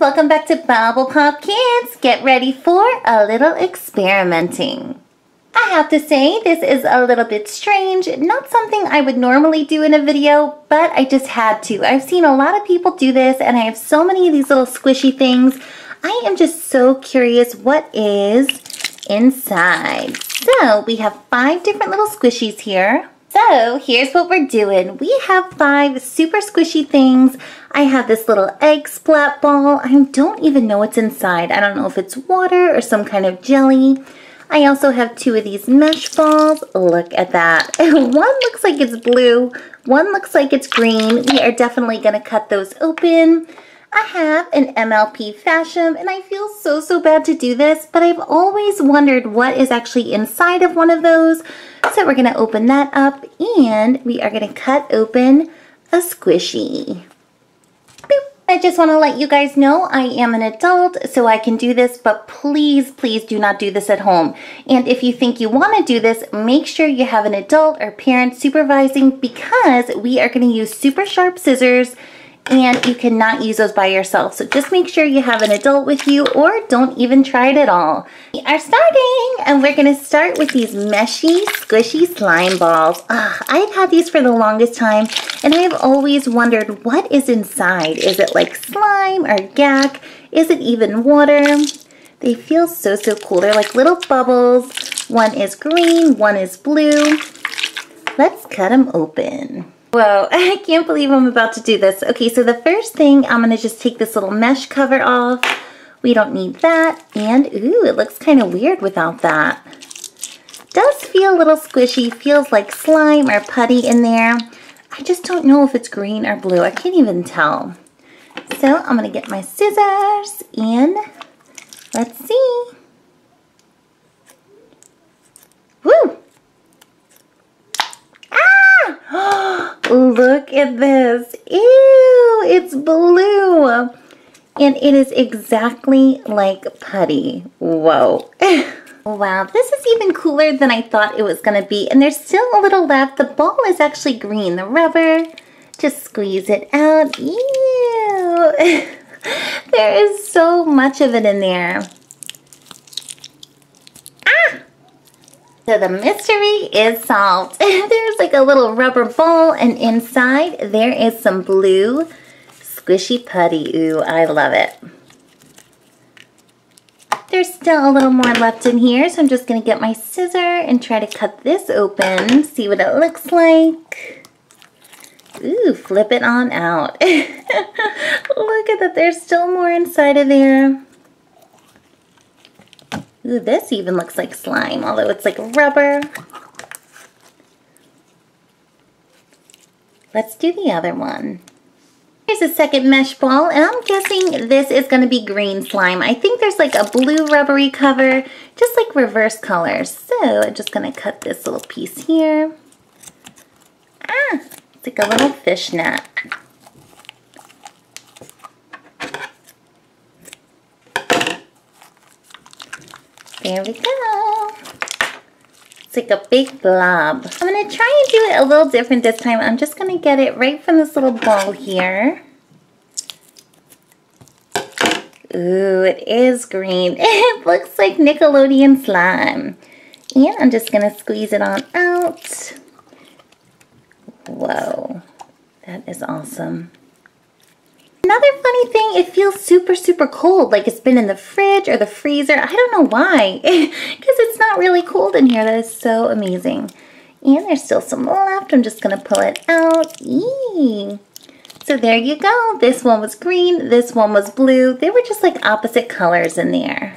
Welcome back to Bubble Pop Kids. Get ready for a little experimenting. I have to say, this is a little bit strange. Not something I would normally do in a video, but I just had to. I've seen a lot of people do this, and I have so many of these little squishy things. I am just so curious what is inside. So we have 5 different little squishies here. So here's what we're doing. We have 5 super squishy things. I have this little egg splat ball. I don't even know what's inside. I don't know if it's water or some kind of jelly. I also have 2 of these mesh balls. Look at that. One looks like it's blue. One looks like it's green. We are definitely gonna cut those open. I have an MLP Fashem, and I feel so bad to do this, but I've always wondered what is actually inside of one of those. So we're gonna open that up, and we are gonna cut open a squishy. Boop. I just want to let you guys know I am an adult, so I can do this, but please do not do this at home. And if you think you want to do this, make sure you have an adult or parent supervising, because we are going to use super sharp scissors, and you cannot use those by yourself. So just make sure you have an adult with you, or don't even try it at all. We are starting, and we're going to start with these meshy, squishy slime balls. Ugh, I've had these for the longest time, and I've always wondered what is inside. Is it like slime or gack? Is it even water? They feel so cool. They're like little bubbles. One is green, one is blue. Let's cut them open. Whoa, I can't believe I'm about to do this. Okay, so the first thing, I'm gonna just take this little mesh cover off. We don't need that. And ooh, it looks kind of weird without that. Does feel a little squishy, feels like slime or putty in there. I just don't know if it's green or blue. I can't even tell. So I'm gonna get my scissors and let's see. Woo! Ah! Look at this. Ew, it's blue. And it is exactly like putty. Whoa. Wow, this is even cooler than I thought it was going to be. And there's still a little left. The ball is actually green. The rubber, just squeeze it out. Ew. There is so much of it in there. Ah! So the mystery is solved. There's like a little rubber ball, and inside there is some blue squishy putty. Ooh, I love it. There's still a little more left in here, so I'm just gonna get my scissor and try to cut this open, see what it looks like. Ooh, flip it on out. Look at that, there's still more inside of there. Ooh, this even looks like slime, although it's like rubber. Let's do the other one. Here's a second mesh ball, and I'm guessing this is going to be green slime. I think there's like a blue rubbery cover, just like reverse colors. So I'm just going to cut this little piece here. Ah, it's like a little fishnet. There we go. It's like a big blob. I'm gonna try and do it a little different this time. I'm just gonna get it right from this little ball here. Ooh, it is green. It looks like Nickelodeon slime. And I'm just gonna squeeze it on out. Whoa, that is awesome. Another funny thing, it feels super cold, like it's been in the fridge or the freezer. I don't know why, because it's not really cold in here. That is so amazing. And there's still some left. I'm just going to pull it out. Eee. So there you go. This one was green. This one was blue. They were just like opposite colors in there.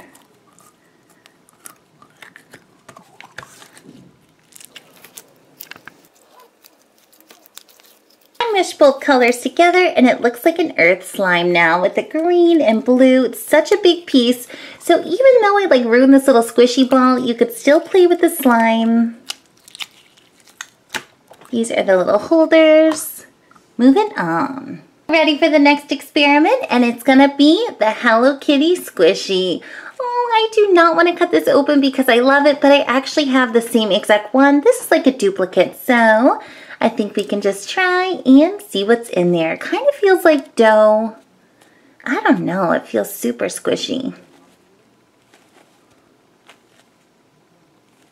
Mesh both colors together, and it looks like an earth slime now with the green and blue. It's such a big piece, so even though I like ruined this little squishy ball, you could still play with the slime. These are the little holders. Moving on. Ready for the next experiment, and it's gonna be the Hello Kitty squishy. Oh, I do not want to cut this open because I love it, but I actually have the same exact one. This is like a duplicate, so I think we can just try and see what's in there. It kind of feels like dough. I don't don't know, it feels super squishy.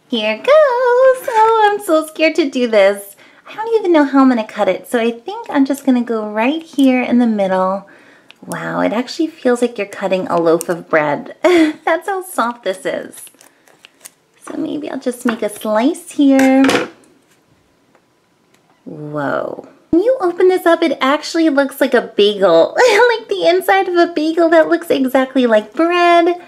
Here it goes. Oh, I'm so scared to do this. I don't even know how I'm gonna cut it, so I think I'm just gonna go right here in the middle. Wow, it actually feels like you're cutting a loaf of bread. That's how soft this is. So maybe I'll just make a slice here. Whoa. When you open this up, it actually looks like a bagel. Like the inside of a bagel that looks exactly like bread.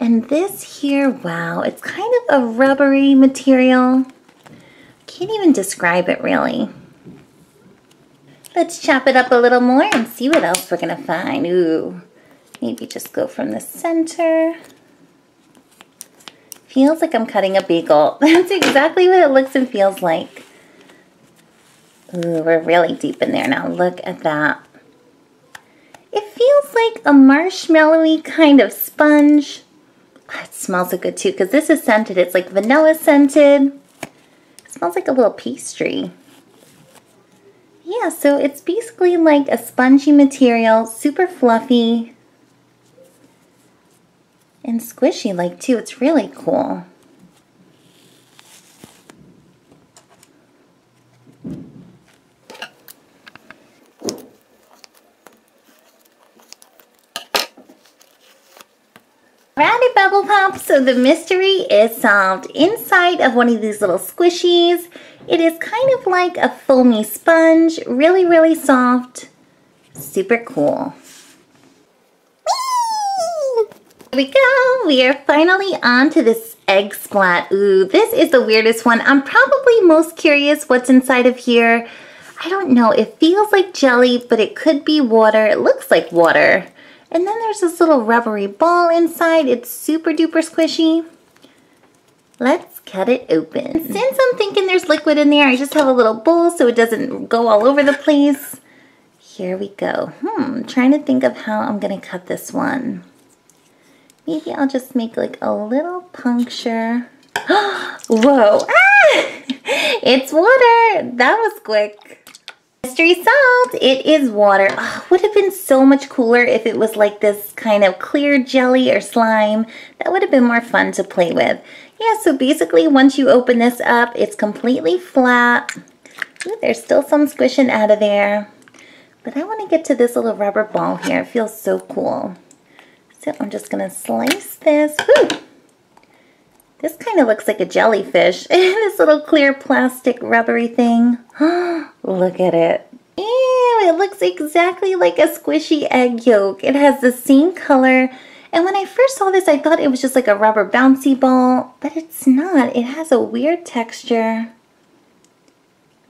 And this here, wow, it's kind of a rubbery material. Can't even describe it really. Let's chop it up a little more and see what else we're gonna find. Ooh, maybe just go from the center. Feels like I'm cutting a bagel. That's exactly what it looks and feels like. Ooh, we're really deep in there now. Look at that. It feels like a marshmallowy kind of sponge. Oh, it smells so good too, because this is scented. It's like vanilla scented. It smells like a little pastry. Yeah, so it's basically like a spongy material, super fluffy and squishy like too. It's really cool. Alrighty, Bubble Pop, so the mystery is solved. Inside of one of these little squishies, it is kind of like a foamy sponge, really, really soft, super cool. Whee! Here we go, we are finally on to this egg splat. Ooh, this is the weirdest one. I'm probably most curious what's inside of here. I don't know, it feels like jelly, but it could be water. It looks like water. And then there's this little rubbery ball inside. It's super duper squishy. Let's cut it open. Since I'm thinking there's liquid in there, I just have a little bowl so it doesn't go all over the place. Here we go. Trying to think of how I'm gonna cut this one. Maybe I'll just make like a little puncture. Whoa, ah! It's water, that was quick. Mystery solved, it is water. Oh, would have been so much cooler if it was like this kind of clear jelly or slime. That would have been more fun to play with. Yeah, so basically once you open this up, it's completely flat. Ooh, there's still some squishing out of there. But I want to get to this little rubber ball here. It feels so cool. So I'm just gonna slice this. Ooh. This kind of looks like a jellyfish. This little clear plastic rubbery thing. Look at it. Ew, it looks exactly like a squishy egg yolk. It has the same color. And when I first saw this, I thought it was just like a rubber bouncy ball, but it's not. It has a weird texture.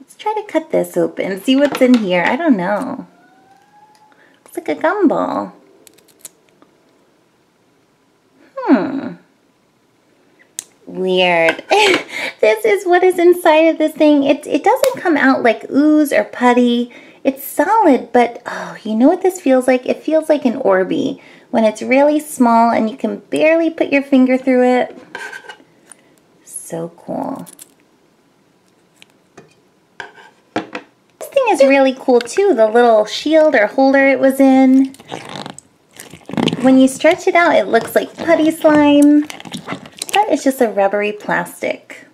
Let's try to cut this open, see what's in here. I don't know. It's like a gumball. Weird. This is what is inside of this thing. It doesn't come out like ooze or putty. It's solid, but oh, you know what this feels like? It feels like an Orbeez when it's really small and you can barely put your finger through it. So cool. This thing is really cool too, the little shield or holder it was in. When you stretch it out, it looks like putty slime. But it's just a rubbery plastic.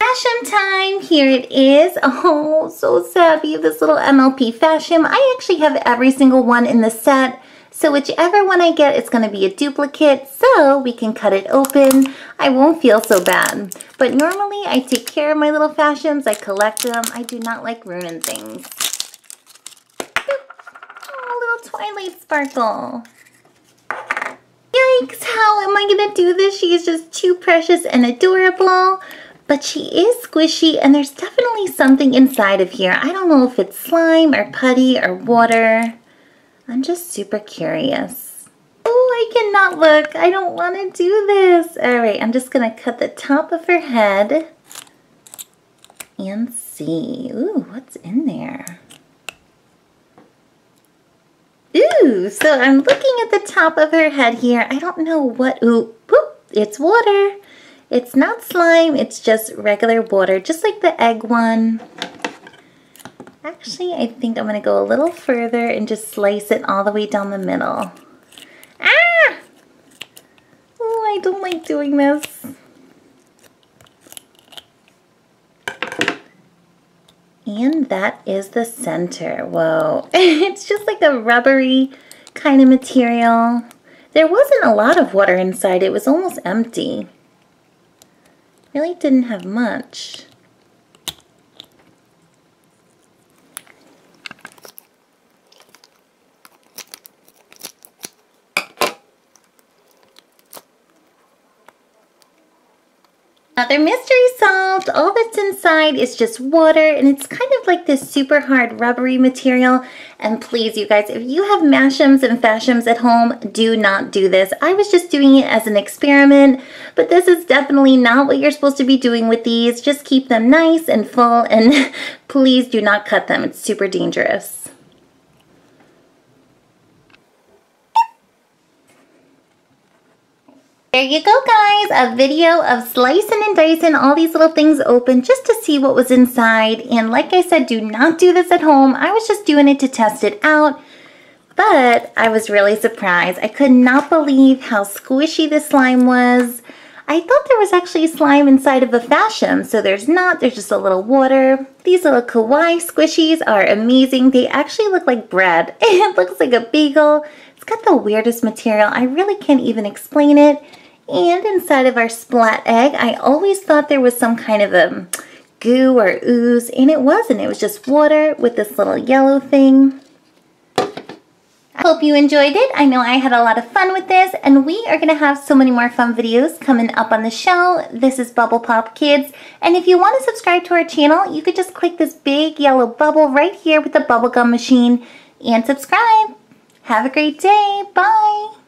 Fashem time, here it is. Oh, so savvy, this little MLP Fashem. I actually have every single one in the set, so whichever one I get, it's gonna be a duplicate, so we can cut it open. I won't feel so bad. But normally I take care of my little Fashems, I collect them. I do not like ruining things. Oh, little Twilight Sparkle. Yikes, how am I gonna do this? She is just too precious and adorable, but she is squishy and there's definitely something inside of here. I don't know if it's slime or putty or water. I'm just super curious. Oh, I cannot look. I don't wanna do this. All right, I'm just gonna cut the top of her head and see. Ooh, what's in there? Ooh, so I'm looking at the top of her head here. I don't know what, ooh, whoop, it's water. It's not slime, it's just regular water, just like the egg one. Actually, I think I'm gonna go a little further and just slice it all the way down the middle. Ah! Oh, I don't like doing this. And that is the center. Whoa. It's just like a rubbery kind of material. There wasn't a lot of water inside. It was almost empty. Really didn't have much. Another mystery solved. All that's inside is just water, and it's kind of like this super hard rubbery material. And please, you guys, if you have mashems and fashems at home, do not do this. I was just doing it as an experiment, but this is definitely not what you're supposed to be doing with these. Just keep them nice and full, and please do not cut them. It's super dangerous. There you go, guys, a video of slicing and dicing all these little things open just to see what was inside. And like I said, do not do this at home. I was just doing it to test it out, but I was really surprised. I could not believe how squishy the slime was. I thought there was actually slime inside of a fashem, so there's not. There's just a little water. These little kawaii squishies are amazing. They actually look like bread. It looks like a bagel. It's got the weirdest material. I really can't even explain it. And inside of our splat egg, I always thought there was some kind of a goo or ooze, and it wasn't. It was just water with this little yellow thing. I hope you enjoyed it. I know I had a lot of fun with this, and we are going to have so many more fun videos coming up on the show. This is Bubble Pop Kids, and if you want to subscribe to our channel, you could just click this big yellow bubble right here with the bubblegum machine and subscribe. Have a great day. Bye.